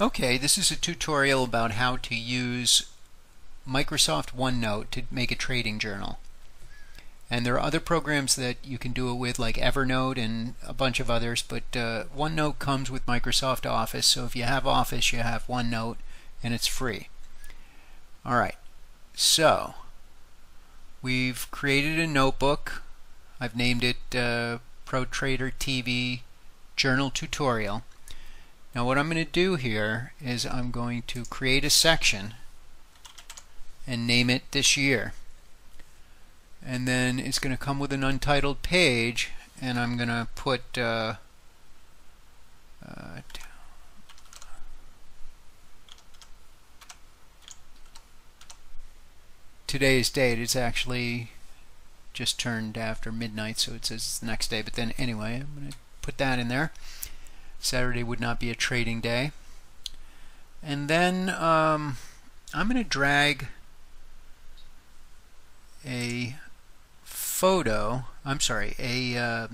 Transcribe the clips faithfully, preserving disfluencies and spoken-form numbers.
Okay, this is a tutorial about how to use Microsoft OneNote to make a trading journal. And there are other programs that you can do it with, like Evernote and a bunch of others, but uh, OneNote comes with Microsoft Office, so if you have Office, you have OneNote, and it's free. Alright, so we've created a notebook. I've named it uh, Pro Trader T V Journal Tutorial. Now what I'm going to do here is I'm going to create a section and name it This Year. And then it's going to come with an untitled page, and I'm going to put uh, uh, today's date. It's actually just turned after midnight, so it says it's the next day, but then anyway, I'm going to put that in there. Saturday would not be a trading day. And then um, I'm going to drag a photo, I'm sorry, a uh,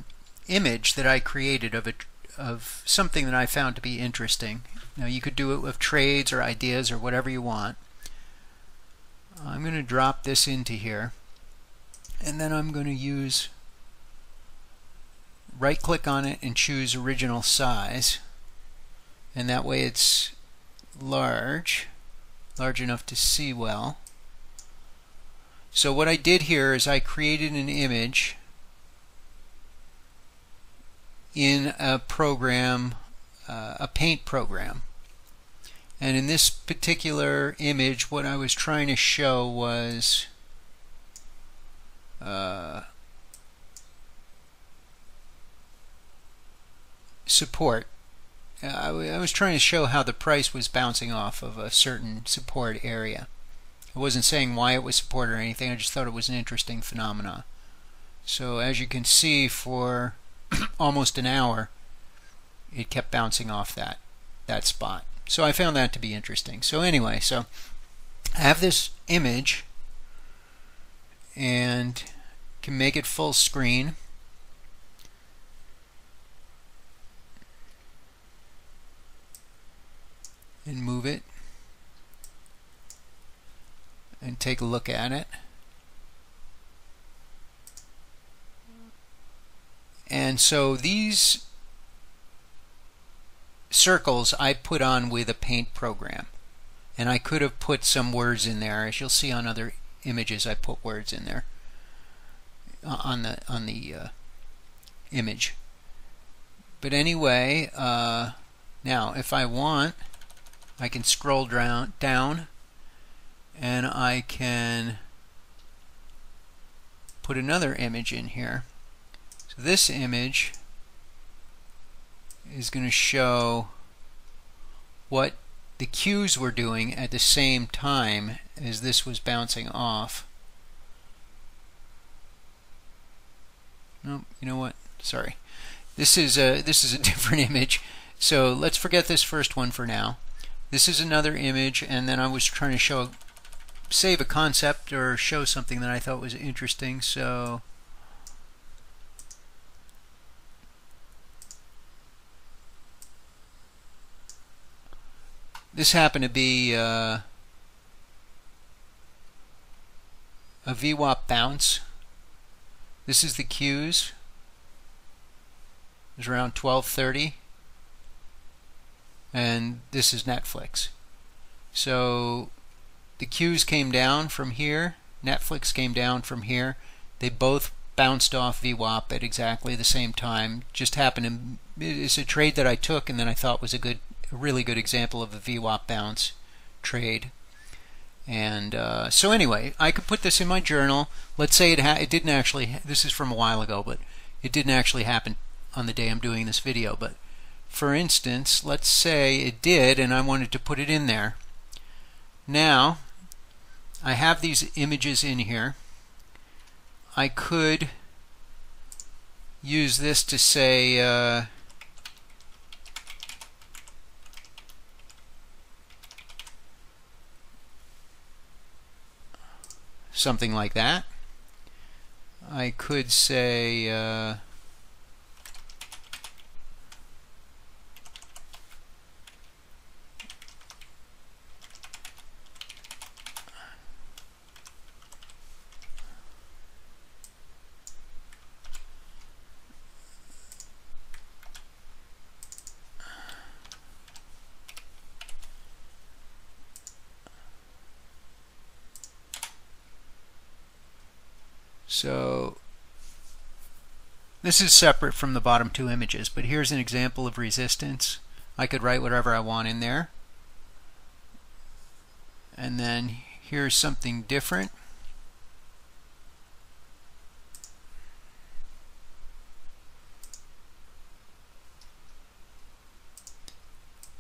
image that I created of a of something that I found to be interesting. Now you could do it with trades or ideas or whatever you want. I'm going to drop this into here, and then I'm going to use right click on it and choose original size, and that way it's large, large enough to see well. So what I did here is I created an image in a program, uh, a paint program. And in this particular image, what I was trying to show was uh, support. I, w I was trying to show how the price was bouncing off of a certain support area. I wasn't saying why it was supported or anything, I just thought it was an interesting phenomenon. So as you can see, for almost an hour it kept bouncing off that that spot. So I found that to be interesting. So anyway, so I have this image and can make it full screen. And move it. And take a look at it, and so these circles I put on with a paint program, and I could have put some words in there. As you'll see on other images, I put words in there uh, on the on the uh, image. But anyway, uh, now if I want, I can scroll down down and I can put another image in here. So this image is going to show what the cues were doing at the same time as this was bouncing off. No, you know what? Sorry. This is a this is a different image. So let's forget this first one for now. This is another image, and then I was trying to show save a concept or show something that I thought was interesting. So this happened to be uh, a V WAP bounce. This is the cues. It was around twelve thirty, and this is Netflix. So the cues came down from here, Netflix came down from here. They both bounced off V WAP at exactly the same time. Just happened to, it's a trade that I took and then I thought was a good, a really good example of a V WAP bounce trade. And uh, so anyway, I could put this in my journal. Let's say it, ha it didn't actually, this is from a while ago, but it didn't actually happen on the day I'm doing this video. But for instance, let's say it did and I wanted to put it in there. Now, I have these images in here. I could use this to say uh, something like that. I could say uh, So this is separate from the bottom two images, but here's an example of resistance. I could write whatever I want in there. And then here's something different.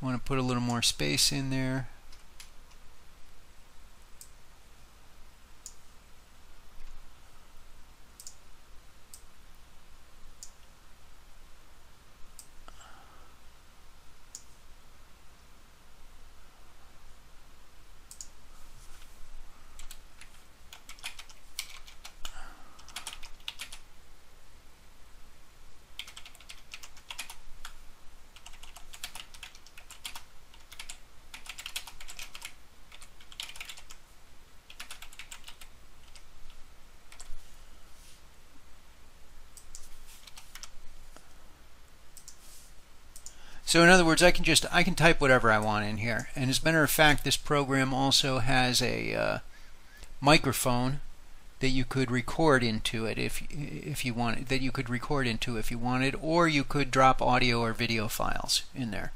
I want to put a little more space in there. So in other words, I can just I can type whatever I want in here. And as a matter of fact, this program also has a uh, microphone that you could record into it if if you wanted, that you could record into if you wanted, or you could drop audio or video files in there.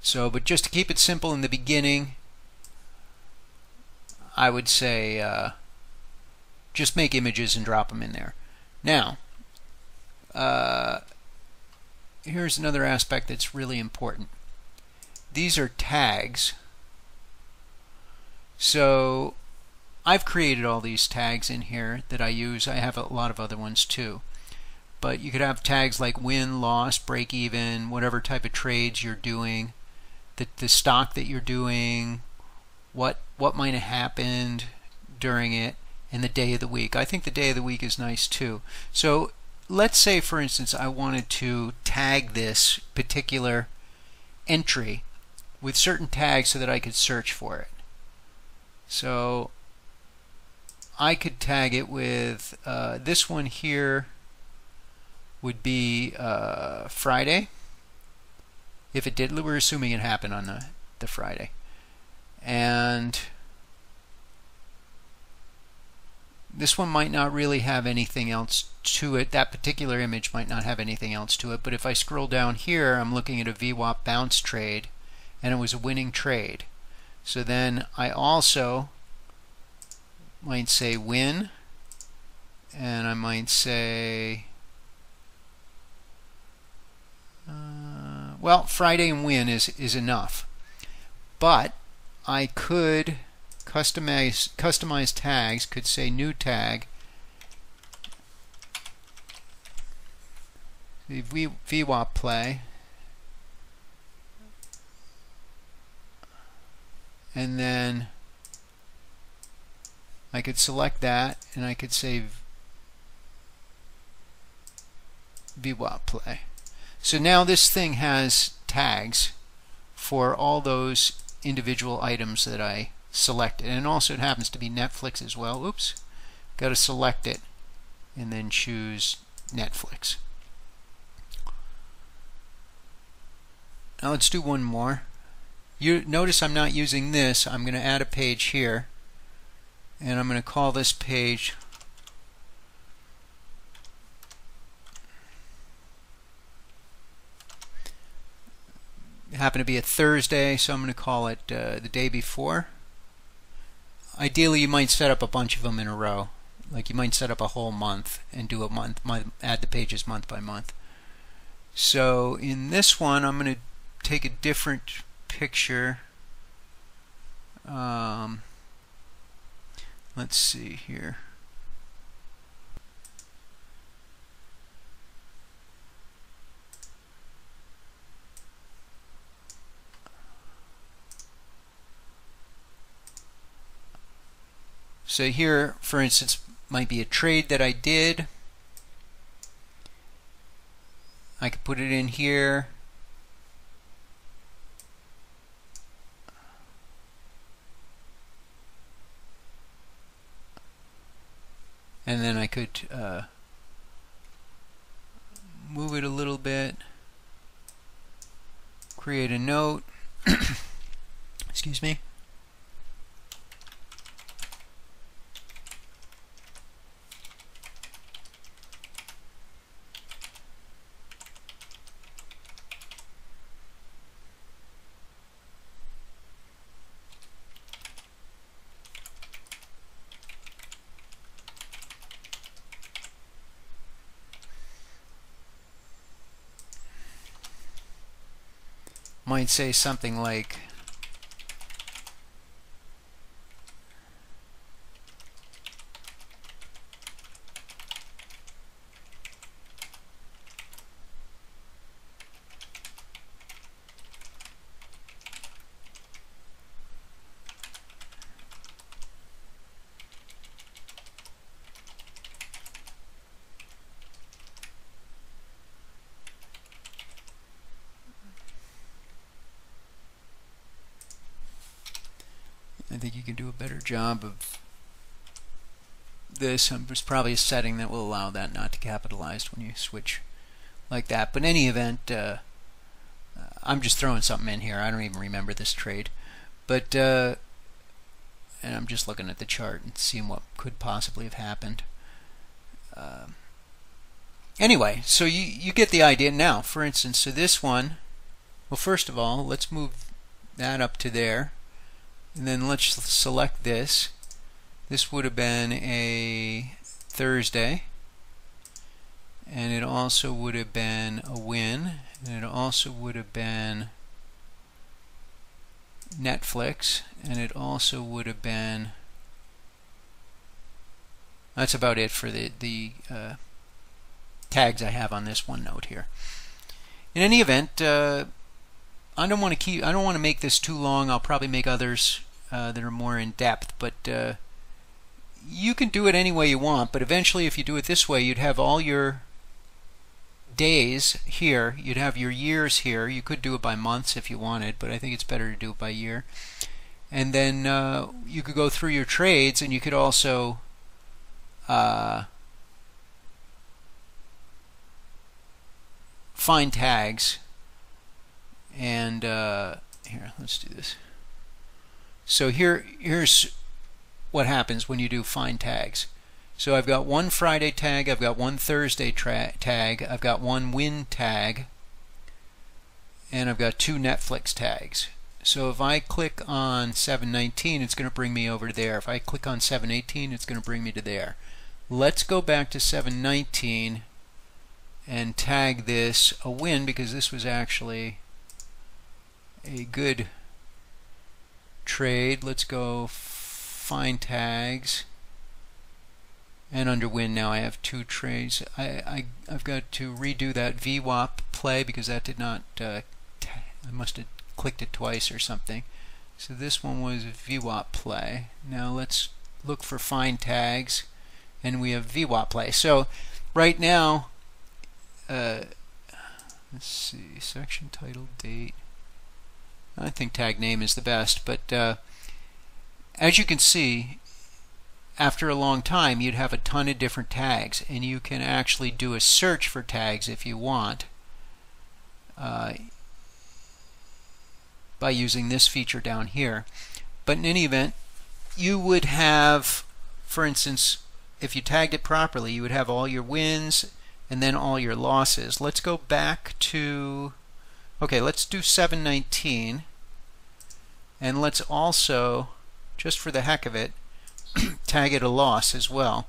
So, but just to keep it simple in the beginning, I would say uh, just make images and drop them in there. Now. Uh, Here's another aspect that's really important. These are tags. So I've created all these tags in here that I use. I have a lot of other ones too. But you could have tags like win, loss, break even, whatever type of trades you're doing, the, the stock that you're doing, what, what might have happened during it, and the day of the week. I think the day of the week is nice too. So let's say, for instance, I wanted to tag this particular entry with certain tags so that I could search for it. So I could tag it with uh, this one here would be uh, Friday. If it did, we're assuming it happened on the, the Friday. And this one might not really have anything else to it. That particular image might not have anything else to it. But if I scroll down here, I'm looking at a V WAP bounce trade, and it was a winning trade. So then I also might say win, and I might say, uh, well, Friday and win is, is enough. But I could customize, customize tags, could say new tag, the V WAP play, and then I could select that and I could say V WAP play. So now this thing has tags for all those individual items that I selected, and also it happens to be Netflix as well. Oops, got to select it and then choose Netflix. Now let's do one more. You notice I'm not using this. I'm going to add a page here, and I'm going to call this page it happened to be a Thursday, so I'm going to call it uh, the day before. Ideally, you might set up a bunch of them in a row. Like you might set up a whole month and do a month, add the pages month by month. So in this one, I'm going to take a different picture. Um, let's see here. So here, for instance, might be a trade that I did. I could put it in here. And then I could uh, move it a little bit, create a note. Excuse me. might say something like I think you can do a better job of this. There's probably a setting that will allow that not to capitalize when you switch like that. But in any event, uh, I'm just throwing something in here. I don't even remember this trade. But uh, and I'm just looking at the chart and seeing what could possibly have happened. Uh, anyway, so you, you get the idea. Now, for instance, so this one, well, first of all, let's move that up to there. And then let's select this. This would have been a Thursday, and it also would have been a win, and it also would have been Netflix, and it also would have been, that's about it for the, the uh, tags I have on this OneNote here. In any event, uh, I don't want to keep. I don't want to make this too long. I'll probably make others uh, that are more in depth, but uh, you can do it any way you want. But eventually, if you do it this way, you'd have all your days here. You'd have your years here. You could do it by months if you wanted, but I think it's better to do it by year. And then uh, you could go through your trades, and you could also. Uh, find tags. And uh, here, let's do this. So here, here's what happens when you do find tags. So I've got one Friday tag, I've got one Thursday tag, I've got one win tag, and I've got two Netflix tags. So if I click on seven nineteen, it's going to bring me over to there. If I click on seven eighteen, it's going to bring me to there. Let's go back to seven nineteen and tag this a win, because this was actually a good trade. Let's go find tags, and under win now I have two trades. I, I, I've got to redo that V WAP play because that did not, uh, I must have clicked it twice or something. So this one was V WAP play. Now let's look for find tags, and we have V WAP play. So right now, uh, let's see, section title, date, I think tag name is the best, but uh, as you can see, after a long time you'd have a ton of different tags, and you can actually do a search for tags if you want uh, by using this feature down here. But in any event, you would have, for instance, if you tagged it properly, you would have all your wins and then all your losses. Let's go back to, okay, let's do seven nineteen, and let's also, just for the heck of it, tag it a loss as well.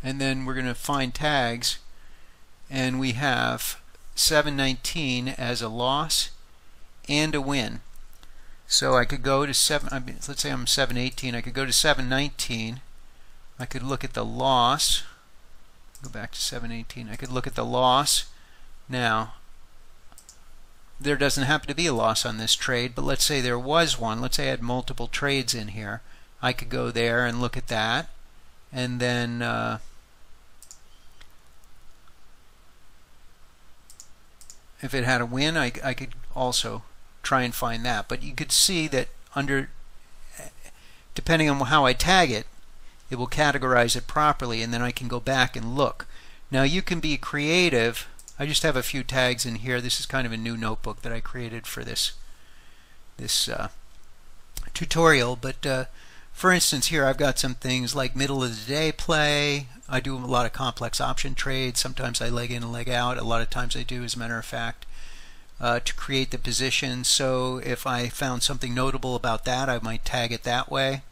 And then we're going to find tags, and we have seven nineteen as a loss and a win. So I could go to seven, I mean, let's say I'm seven eighteen, I could go to seven nineteen, I could look at the loss, go back to seven eighteen, I could look at the loss. Now, there doesn't happen to be a loss on this trade, but let's say there was one. Let's say I had multiple trades in here. I could go there and look at that, and then uh, if it had a win, I, I could also try and find that. But you could see that under, depending on how I tag it, it will categorize it properly, and then I can go back and look. Now you can be creative. I just have a few tags in here. This is kind of a new notebook that I created for this this uh, tutorial. But uh, for instance, here I've got some things like middle of the day play. I do a lot of complex option trades. Sometimes I leg in and leg out. A lot of times I do, as a matter of fact, uh, to create the position. So if I found something notable about that, I might tag it that way.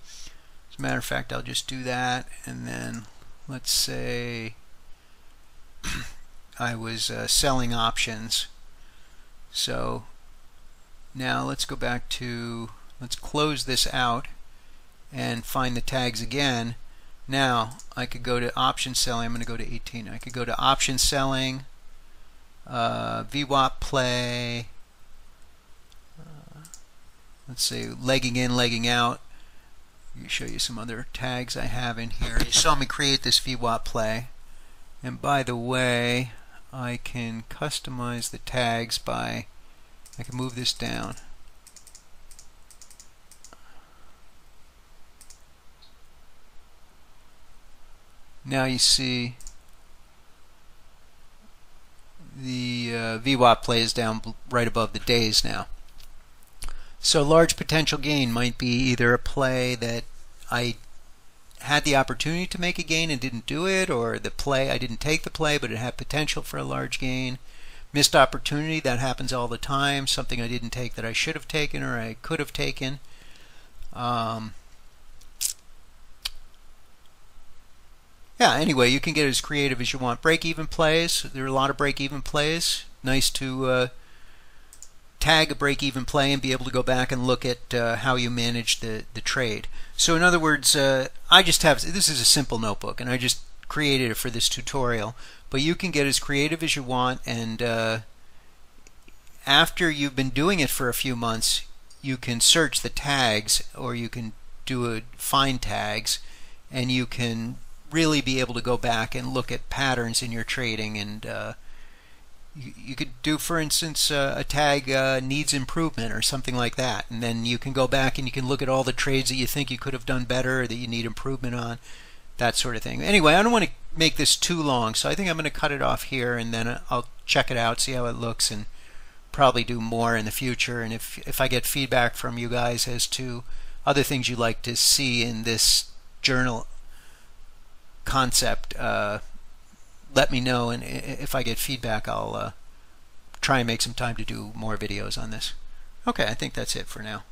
As a matter of fact, I'll just do that, and then let's say I was uh, selling options, so Now let's go back to, let's close this out and find the tags again. Now I could go to option selling. I'm going to go to eighteen. I could go to option selling, uh, V WAP play, uh, let's see, legging in, legging out. I'll show you some other tags I have in here. You saw me create this V WAP play, and by the way, I can customize the tags by, I can move this down. Now you see the uh, V WAP play is down right above the days now. So large potential gain might be either a play that I had the opportunity to make a gain and didn't do it, or the play, I didn't take the play but it had potential for a large gain. Missed opportunity, that happens all the time, something I didn't take that I should have taken or I could have taken. Um, yeah, anyway, you can get as creative as you want. Break-even plays, there are a lot of break-even plays. Nice to uh, tag a break-even play and be able to go back and look at uh, how you manage the, the trade. So in other words, uh, I just have, this is a simple notebook, and I just created it for this tutorial, but you can get as creative as you want, and uh, after you've been doing it for a few months, you can search the tags, or you can do a find tags, and you can really be able to go back and look at patterns in your trading. And uh, you, you could do, for instance, uh, a tag uh, needs improvement or something like that, and then you can go back and you can look at all the trades that you think you could have done better or that you need improvement on, that sort of thing. Anyway, I don't want to make this too long, so I think I'm going to cut it off here, and then I'll check it out, see how it looks, and probably do more in the future. And if, if I get feedback from you guys as to other things you'd like to see in this journal concept, uh, let me know, and if I get feedback, I'll uh, try and make some time to do more videos on this. Okay, I think that's it for now.